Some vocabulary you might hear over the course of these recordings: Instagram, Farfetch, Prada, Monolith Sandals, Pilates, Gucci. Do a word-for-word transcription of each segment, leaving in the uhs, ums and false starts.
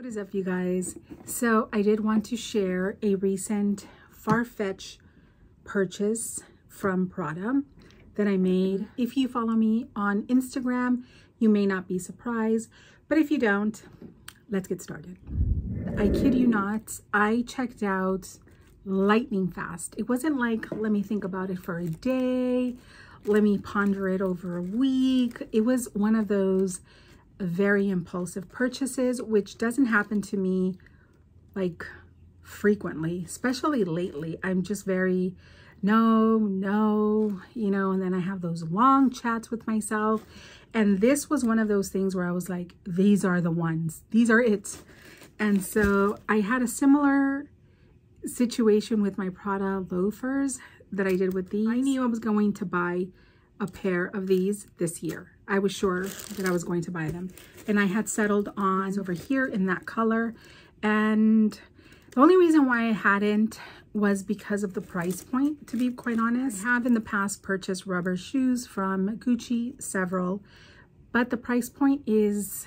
What is up, you guys? So I did want to share a recent Farfetch purchase from Prada that I made. If you follow me on Instagram, you may not be surprised, but if you don't, let's get started. I kid you not, I checked out lightning fast. It wasn't like, let me think about it for a day, let me ponder it over a week. It was one of those very impulsive purchases, which doesn't happen to me like frequently, especially lately. I'm just very no, no, you know, and then I have those long chats with myself. And this was one of those things where I was like, these are the ones, these are it. And so I had a similar situation with my Prada loafers that I did with these. I knew I was going to buy a pair of these this year. I was sure that I was going to buy them. And I had settled on over here in that color. And the only reason why I hadn't was because of the price point, to be quite honest. I have in the past purchased rubber shoes from Gucci, several, but the price point is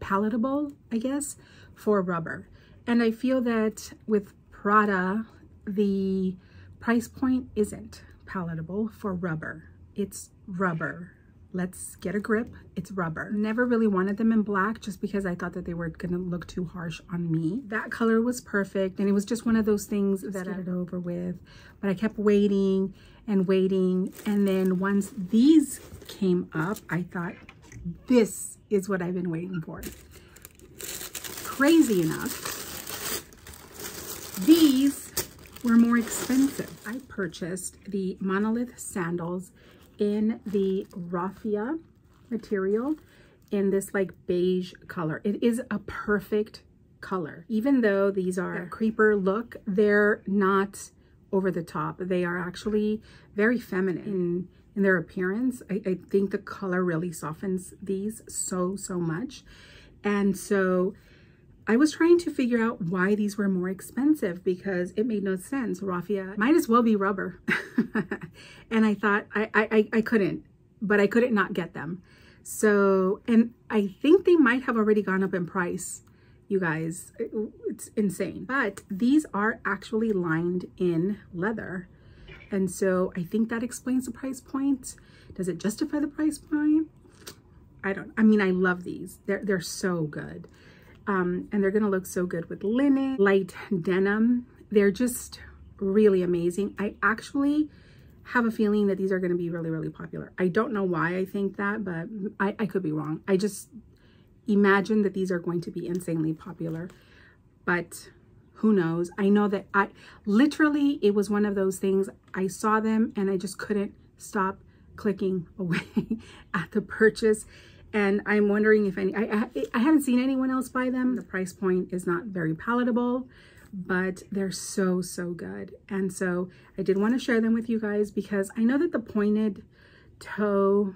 palatable, I guess, for rubber. And I feel that with Prada, the price point isn't palatable for rubber. It's rubber. Let's get a grip. It's rubber. Never really wanted them in black just because I thought that they were gonna look too harsh on me. That color was perfect, and it was just one of those things that I started over with, but I kept waiting and waiting. And then once these came up, I thought, this is what I've been waiting for. Crazy enough, these were more expensive. I purchased the Monolith Sandals in the raffia material in this like beige color. It is a perfect color. Even though these are a creeper look, they're not over the top. They are actually very feminine in, in their appearance. I, I think the color really softens these so, so much. And so I was trying to figure out why these were more expensive because it made no sense. Raffia might as well be rubber. And I thought I, I, I couldn't, but I couldn't not get them. So, and I think they might have already gone up in price, you guys. It, it's insane. But these are actually lined in leather. And so I think that explains the price point. Does it justify the price point? I don't, I mean, I love these. They're, they're so good. Um, and they're gonna look so good with linen, light denim. They're just really amazing. I actually have a feeling that these are gonna be really, really popular. I don't know why I think that, but I, I could be wrong. I just imagine that these are going to be insanely popular, but who knows? I know that I, literally, it was one of those things. I saw them and I just couldn't stop clicking away at the purchase. And I'm wondering if any, I, I, I haven't seen anyone else buy them. The price point is not very palatable, but they're so, so good. And so I did want to share them with you guys because I know that the pointed toe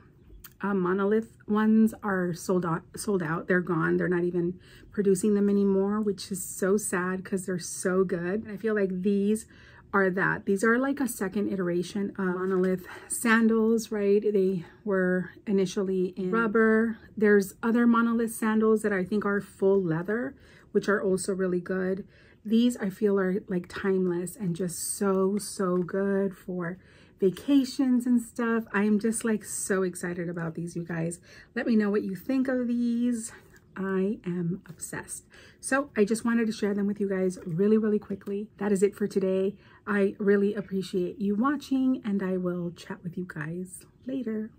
uh, monolith ones are sold out, sold out. They're gone. They're not even producing them anymore, which is so sad because they're so good. And I feel like these are that. These are like a second iteration of Monolith Sandals, right? They were initially in rubber. There's other Monolith Sandals that I think are full leather, which are also really good. These I feel are like timeless and just so, so good for vacations and stuff. I'm just like so excited about these, you guys. Let me know what you think of these. I am obsessed. So I just wanted to share them with you guys really, really quickly. That is it for today. I really appreciate you watching, and I will chat with you guys later.